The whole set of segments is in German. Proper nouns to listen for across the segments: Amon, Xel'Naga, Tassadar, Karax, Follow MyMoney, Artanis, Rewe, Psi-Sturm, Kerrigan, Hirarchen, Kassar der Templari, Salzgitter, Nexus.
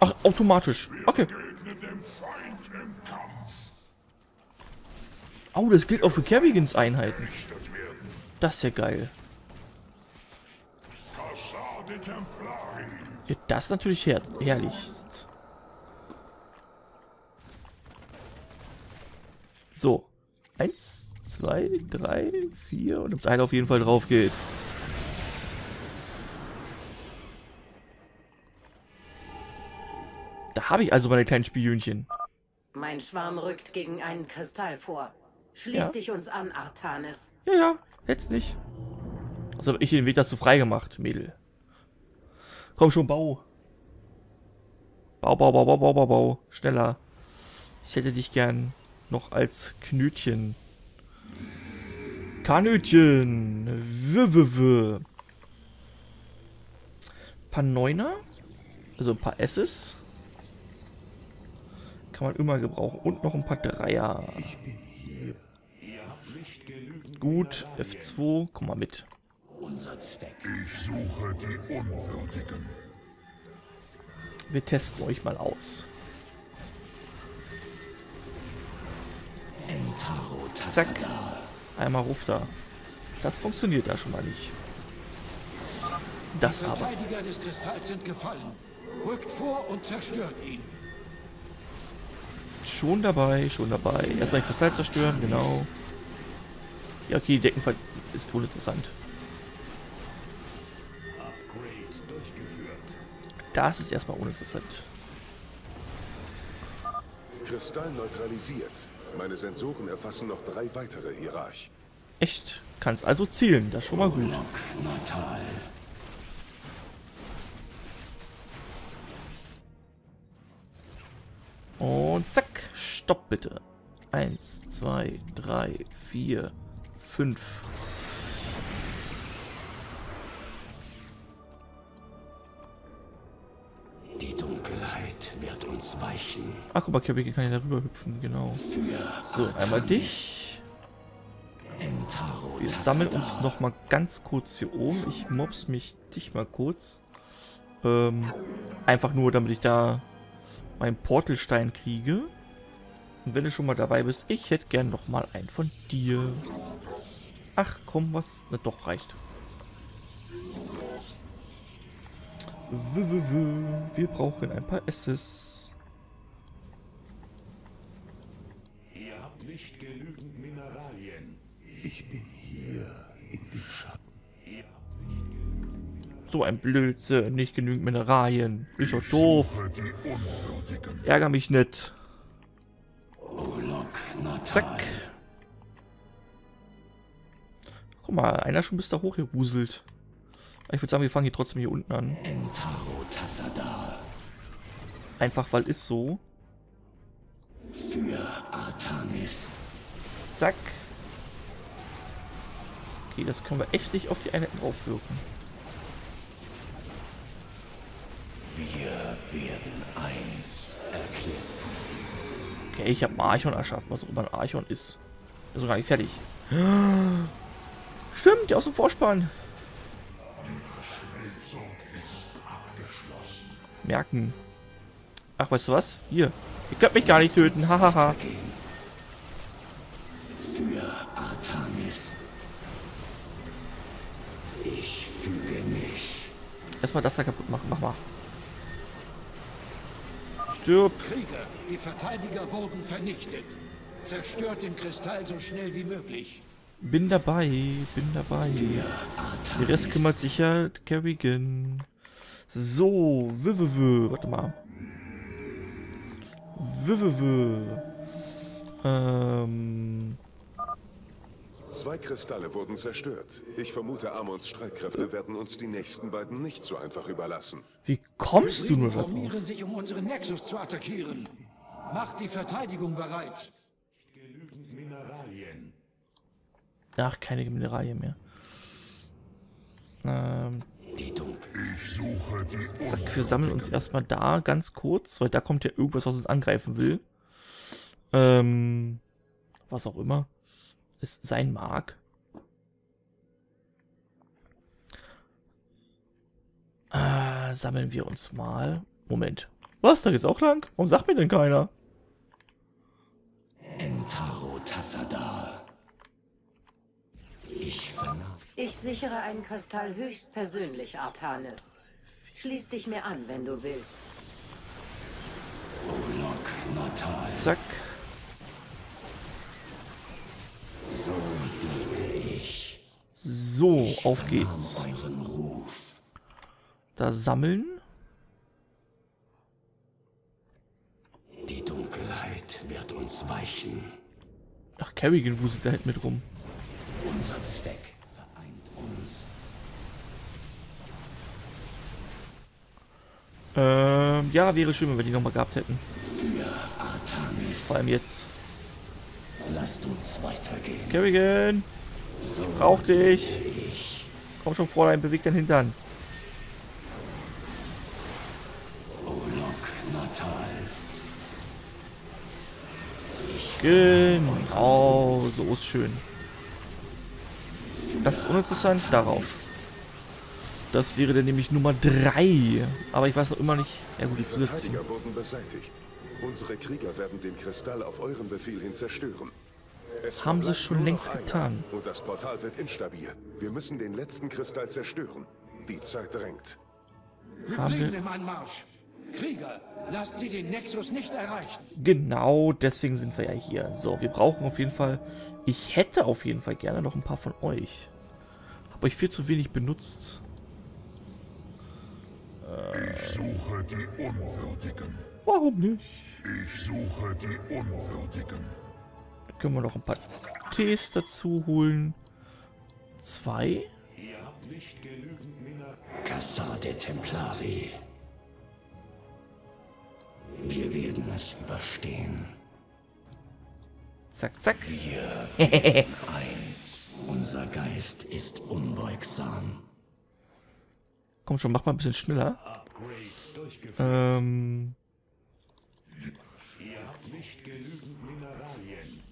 Ach, automatisch. Okay. Oh, das gilt auch für Kerrigans Einheiten. Das ist ja geil. Ja, das ist natürlich herrlichst. So. 1, 2, 3, 4. Und ob einer auf jeden Fall drauf geht. Da habe ich also meine kleinen Spielhühnchen. Mein Schwarm rückt gegen einen Kristall vor. Schließ dich uns an, Artanis. Ja, ja, jetzt nicht. Also habe ich den Weg dazu freigemacht, Mädel. Komm schon, bau. Bau, bau, bau, bau, bau, bau, bau. Schneller. Ich hätte dich gern noch als Knötchen. Kanötchen. W. Paar Neuner. Also ein paar S's. Kann man immer gebrauchen. Und noch ein paar Dreier. Gut, F2, komm mal mit. Unser Zweck. Ich suche die Unwürdigen. Wir testen euch mal aus. Zack. Einmal ruf da. Das funktioniert da schon mal nicht. Das aber. Die Verteidiger des Kristalls sind gefallen. Rückt vor und zerstört ihn. Schon dabei, schon dabei. Erstmal den Kristall zerstören, genau. Ja, okay, die Deckenfall ist wohl interessant. Das ist erstmal uninteressant. Kristall neutralisiert. Meine Sensoren erfassen noch 3 weitere Hierarch. Echt? Kannst also zielen, das ist schon mal gut. Und zack, stopp bitte. 1, 2, 3, 4, 5. Die Dunkelheit wird uns weichen. Ach, guck mal, Kerrigan kann ja darüber hüpfen, genau. So, einmal dich. Wir sammeln uns noch mal ganz kurz hier oben. Ich mobs dich mal kurz. Einfach nur, damit ich da meinen Portalstein kriege. Und wenn du schon mal dabei bist, ich hätte gern noch mal einen von dir. Ach komm, was? Na doch, reicht. Wir brauchen ein paar S's. Ihr habt nicht genügend Mineralien. Ich bin hier in den Schatten. So ein Blödsinn, nicht genügend Mineralien. Ist doch doof. Ärger mich nicht. Zack. Guck mal, einer schon bis da hoch gewuselt. Ich würde sagen, wir fangen hier trotzdem hier unten an. Einfach, weil ist so. Für Artanis. Zack. Okay, das können wir echt nicht auf die Einheiten aufwirken. Wir werden eins erklären. Okay, ich habe einen Archon erschaffen, was auch immer ein Archon ist. Ist sogar nicht fertig. Stimmt, der aus dem Vorspann. Merken. Ach, weißt du was? Hier. Ihr könnt mich gar nicht töten. Hahaha. Für Artanis. Ich fühle mich. Erstmal das da kaputt machen. Mach mal. Krieger, die Verteidiger wurden vernichtet. Zerstört den Kristall so schnell wie möglich. Bin dabei, bin dabei. Der Rest kümmert sich ja Kerrigan. So, warte mal. Zwei Kristalle wurden zerstört. Ich vermute, Amons Streitkräfte werden uns die nächsten beiden nicht so einfach überlassen. Wie kommst du nur dazu? Sie informieren sich, um unseren Nexus zu attackieren. Macht die Verteidigung bereit. Genügend Mineralien. Ach, keine Mineralien mehr. Zack, wir sammeln uns erstmal da ganz kurz, weil da kommt ja irgendwas, was uns angreifen will. Was auch immer es sein mag. Sammeln wir uns mal. Moment. Was? Da geht's auch lang? Warum sagt mir denn keiner? Entaro Tassadar. Ich sichere einen Kristall höchstpersönlich, Artanis. Schließ dich mir an, wenn du willst. Zack. So diene ich. So, auf geht's. Da sammeln. Die Dunkelheit wird uns weichen. Ach, Kerrigan wuselt da halt mit rum. Unser Zweck vereint uns. Ja, wäre schön, wenn wir die nochmal gehabt hätten. Für Artanis. Vor allem jetzt. Lasst uns weitergehen. Kerrigan! So, ich brauch dich! Komm schon, Fräulein, beweg deinen Hintern. Genau, so ist schön. Das ist uninteressant darauf. Das wäre dann nämlich Nummer 3. Aber ich weiß noch immer nicht. Ja gut, die Verteidiger wurden beseitigt. Unsere Krieger werden den Kristall auf eurem Befehl hin zerstören. Es haben sie schon längst getan. Und das Portal wird instabil. Wir müssen den letzten Kristall zerstören. Die Zeit drängt. Hybriden im Anmarsch. Krieger, lasst sie den Nexus nicht erreichen. Genau, deswegen sind wir ja hier. So, wir brauchen auf jeden Fall... Ich hätte auf jeden Fall gerne noch ein paar von euch. Habe ich viel zu wenig benutzt. Ich suche die Unwürdigen. Warum nicht? Ich suche die Unwürdigen. Da können wir noch ein paar Tees dazu holen. 2. Ihr habt nicht genügend Männer. Kassar der Templari. Wir werden es überstehen. Zack, zack. Wir werden eins. Unser Geist ist unbeugsam. Komm schon, mach mal ein bisschen schneller. Ihr habt nicht genügend Mineralien.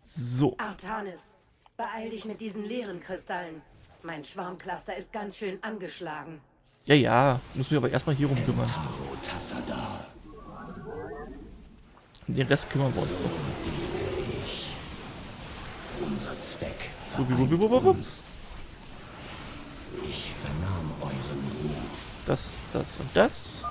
So. Artanis, beeil dich mit diesen leeren Kristallen. Mein Schwarmcluster ist ganz schön angeschlagen. Ja, ja. Muss mich aber erstmal hier rumkümmern. Den Rest kümmern wir uns noch. Unser Zweck vereint uns. Ich vernahm euren Ruf. Das, das und das.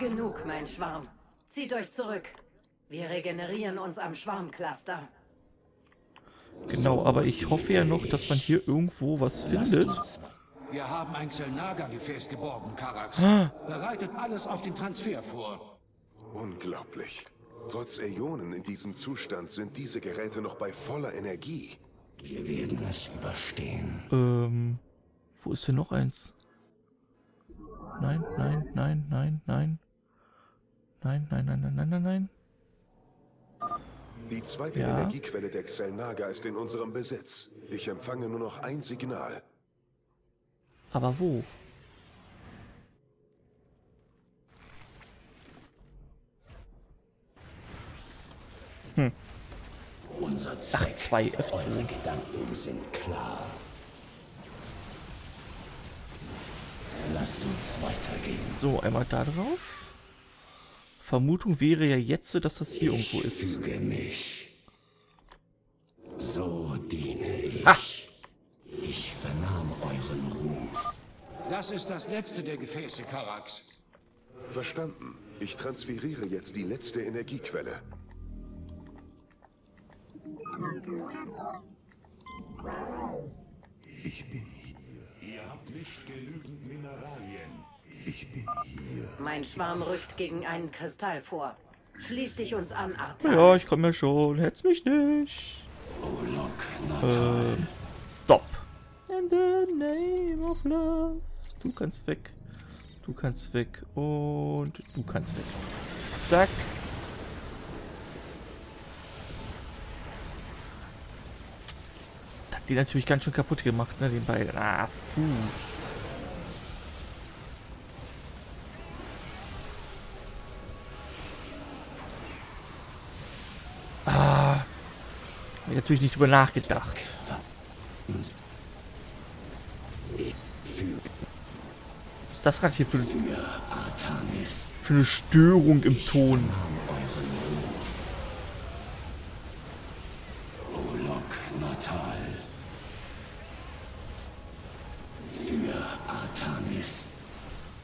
Genug, mein Schwarm. Zieht euch zurück. Wir regenerieren uns am Schwarmcluster. Genau, aber ich hoffe ja noch, dass man hier irgendwo was findet. Wir haben ein Xel'Naga-Gefäß geborgen, Karax. Bereitet alles auf den Transfer vor. Unglaublich. Trotz Äonen in diesem Zustand sind diese Geräte noch bei voller Energie. Wir werden es überstehen. Wo ist denn noch eins? Nein, nein, nein, nein, nein. Nein, nein, nein, nein, nein, nein, nein. Die zweite Energiequelle der Xel'Naga ist in unserem Besitz. Ich empfange nur noch ein Signal. Aber wo? Unser Zweck, 2 F2. Eure Gedanken sind klar. Lasst uns weitergehen. So, einmal da drauf. Vermutung wäre ja jetzt, dass das hier irgendwo ist. Ich füge mich. So diene ich. Ha! Ich vernahm euren Ruf. Das ist das letzte der Gefäße, Karax. Verstanden. Ich transferiere jetzt die letzte Energiequelle. Ich bin hier. Ihr habt nicht genügend Mineralien. Ich bin hier. Mein Schwarm rückt gegen einen Kristall vor. Schließ dich uns an, Artanis. Ja, ich komme ja schon. Hetz mich nicht. Stop. In the name of love. Du kannst weg. Du kannst weg. Und du kannst weg. Zack. Die natürlich ganz schön kaputt gemacht, ne, den Ball. Ah, puh. Ah. Hab ich natürlich nicht drüber nachgedacht. Was ist das gerade hier für eine Störung im Ton?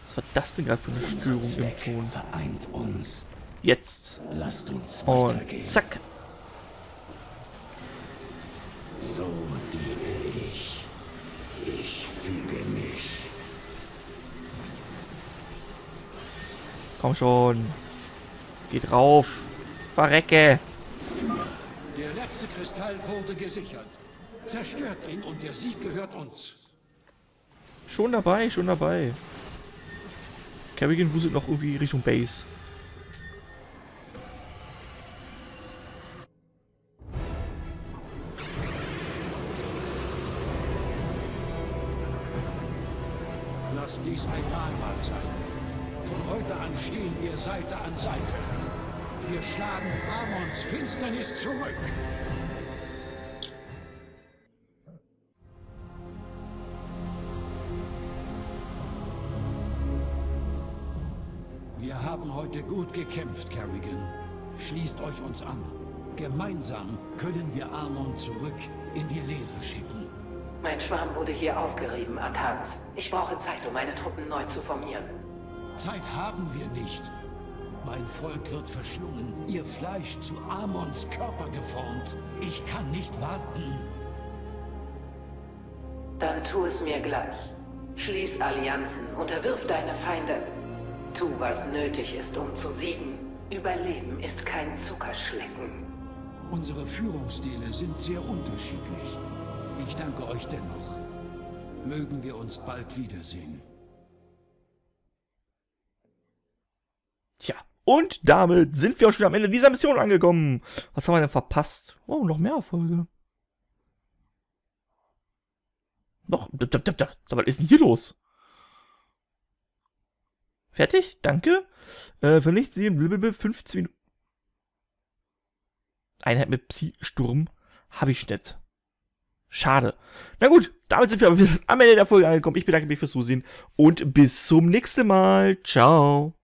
Was war das denn gerade für eine Störung im Ton? Vereint uns. Jetzt. Lasst uns weitergehen. Und zack. So diene ich. Ich füge mich. Komm schon. Geh drauf. Verrecke. Der letzte Kristall wurde gesichert. Zerstört ihn und der Sieg gehört uns. Schon dabei, schon dabei. Kerrigan wuselt noch irgendwie Richtung Base. Lass dies ein Mahnmal sein. Von heute an stehen wir Seite an Seite. Wir schlagen Amons Finsternis zurück. Wir haben heute gut gekämpft, Kerrigan. Schließt euch uns an. Gemeinsam können wir Amon zurück in die Leere schicken. Mein Schwarm wurde hier aufgerieben, Artanis. Ich brauche Zeit, um meine Truppen neu zu formieren. Zeit haben wir nicht. Mein Volk wird verschlungen, ihr Fleisch zu Amons Körper geformt. Ich kann nicht warten. Dann tu es mir gleich. Schließ Allianzen, unterwirf deine Feinde. Tu, was nötig ist, um zu siegen. Überleben ist kein Zuckerschlecken. Unsere Führungsstile sind sehr unterschiedlich. Ich danke euch dennoch. Mögen wir uns bald wiedersehen. Tja, und damit sind wir auch schon wieder am Ende dieser Mission angekommen. Was haben wir denn verpasst? Oh, noch mehr Erfolge. Noch. Was ist denn hier los? Fertig? Danke. Für nichts sehen, blablabla, 15 Minuten. Einheit mit Psi-Sturm habe ich nicht. Schade. Na gut, damit sind wir aber am Ende der Folge angekommen. Ich bedanke mich fürs Zusehen und bis zum nächsten Mal. Ciao.